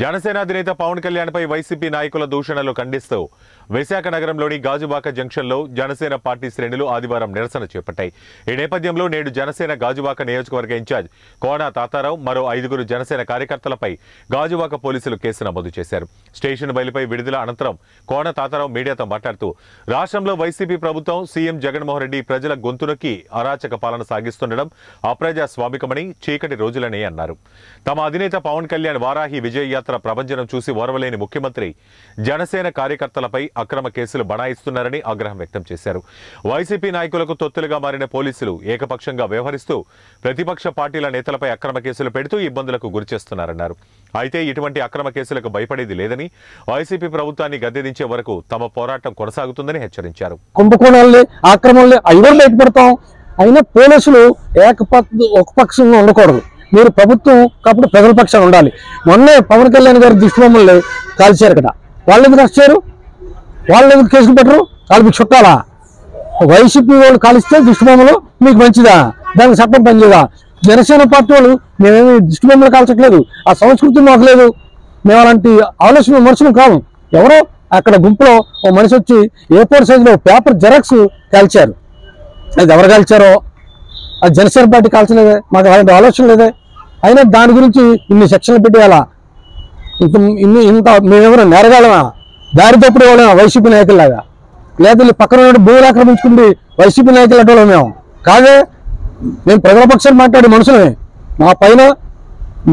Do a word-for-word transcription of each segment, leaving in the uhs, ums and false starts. జనసేన అధినేత పవన్ కళ్యాణ్ పై వైసీపీ నాయకుల దూషణలు ఖండిస్తూ విశాఖ నగరంలోని గాజువాక జంక్షన్లో జనసేన పార్టీ శ్రేణులు ఆదివారం నిరసన చేపట్టాయి. ఈ నేపథ్యంలో నేడు జనసేన గాజువాక నియోజకవర్గ ఇన్ఛార్జ్ కోన తాతారావు మరో ఐదుగురు జనసేన కార్యకర్తలపై గాజువాక పోలీసులు కేసు నమోదు చేశారు. స్టేషన్ బయలుపై విడుదల అనంతరం కోన తాతారావు మీడియాతో మాట్లాడుతూ రాష్ట్రంలో వైసీపీ ప్రభుత్వం సీఎం జగన్మోహన్ రెడ్డి ప్రజల గొంతునొక్కి అరాచక పాలన సాగిస్తుండడం అప్రజాస్వామికమని చీకటి రోజులని అన్నారు. తమ అధినేత పవన్ కళ్యాణ్ వారాహి విజయ ప్రభంజనం చూసి ఓర్వలేని ముఖ్యమంత్రి జనసేన కార్యకర్తలపై అక్రమ కేసులు బనాయిస్తున్నారని ఆగ్రహం వ్యక్తం చేశారు. వైసీపీ నాయకులకు తొత్తులుగా మారిన పోలీసులు ఏకపక్షంగా వ్యవహరిస్తూ ప్రతిపక్ష పార్టీల నేతలపై అక్రమ కేసులు పెడుతూ ఇబ్బందులకు గురిచేస్తున్నారన్నారు. అయితే ఇటువంటి అక్రమ కేసులకు భయపడేది లేదని, వైసీపీ ప్రభుత్వాన్ని గద్దెదించే వరకు తమ పోరాటం కొనసాగుతుందని హెచ్చరించారు. కుంభకోణాలే ఆక్రమణలే ఐవర్ బయటపడతాం, అయినా పోలీసులు ఏకపక్షంగా ఉండకూడదు. మీరు ప్రభుత్వం కాబట్టి ప్రజల పక్షాన్ని ఉండాలి. మొన్నే పవన్ కళ్యాణ్ గారు దుష్ప్రమల్ని కాల్చారు కదా, వాళ్ళు ఎందుకు వచ్చారు? వాళ్ళు ఎందుకు కేసులు పెట్టరు? వాళ్ళు మీకు చుట్టాలా? వైసీపీ వాళ్ళు కాలిస్తే దుష్ప్రమలు మీకు మంచిదా? దానికి చట్టం పనిచేదా? జనసేన పార్టీ వాళ్ళు మేమేమి దుష్ప్రమలు కాల్చట్లేదు, ఆ సంస్కృతి మాకు లేదు, మేము అలాంటి ఆలోచన విమర్శలు కావు. ఎవరో అక్కడ గుంపులో ఓ మనిషి వచ్చి ఏ ఫోర్ సైజులో పేపర్ జెరాక్స్ కాల్చారు. అది ఎవరు కాల్చారో అది జనసేన పార్టీ కాల్చలేదే, మాకు అలాంటి ఆలోచన లేదే. అయినా దాని గురించి ఇన్ని సెక్షన్లు పెట్టేయాలా? ఇంత ఇన్ని ఇంత మేమెవరో నెరగాలమా? దారి తప్పుడు వాళ్ళేమో వైసీపీ నాయకుల్లాగా, లేదా పక్కన భూములు ఆక్రమించుకుంటే వైసీపీ నాయకులు అడ్డలో మేము కాదే. మేము ప్రజల పక్షాన్ని మాట్లాడే మనుషులమే. మా పైన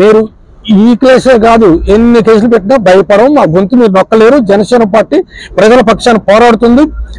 మీరు ఈ కేసే కాదు ఎన్ని కేసులు పెట్టినా భయపడము, మా గొంతు మీరు నొక్కలేరు. జనసేన పార్టీ ప్రజల పక్షాన్ని పోరాడుతుంది.